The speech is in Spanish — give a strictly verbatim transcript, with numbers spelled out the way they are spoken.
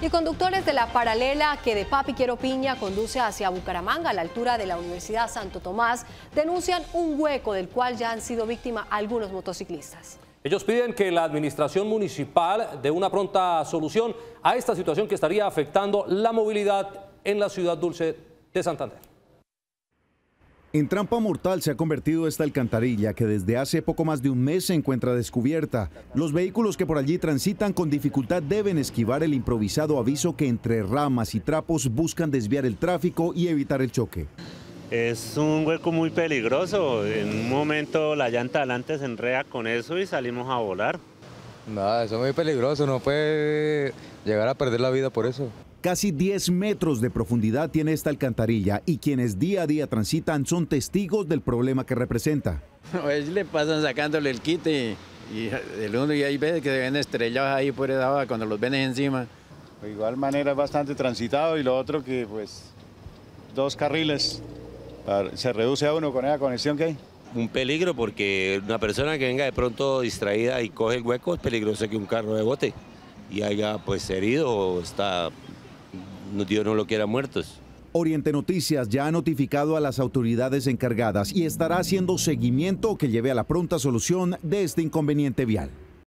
Y conductores de la paralela que de Papi Quiero Piña conduce hacia Bucaramanga, a la altura de la Universidad Santo Tomás, denuncian un hueco del cual ya han sido víctimas algunos motociclistas. Ellos piden que la administración municipal dé una pronta solución a esta situación que estaría afectando la movilidad en la ciudad dulce de Santander. En trampa mortal se ha convertido esta alcantarilla que desde hace poco más de un mes se encuentra descubierta. Los vehículos que por allí transitan con dificultad deben esquivar el improvisado aviso que entre ramas y trapos buscan desviar el tráfico y evitar el choque. Es un hueco muy peligroso. En un momento la llanta adelante se enreda con eso y salimos a volar. Nada, eso es muy peligroso, no puede llegar a perder la vida por eso. Casi diez metros de profundidad tiene esta alcantarilla y quienes día a día transitan son testigos del problema que representa. A veces le pasan sacándole el quite y el uno y hay veces que se ven estrellados ahí por esa hoja cuando los ven encima. De igual manera es bastante transitado y lo otro que pues dos carriles se reduce a uno con esa conexión que hay. Un peligro porque una persona que venga de pronto distraída y coge el hueco es peligroso que un carro rebote y haya pues herido o está... Dios no lo quiera muertos. Oriente Noticias ya ha notificado a las autoridades encargadas y estará haciendo seguimiento que lleve a la pronta solución de este inconveniente vial.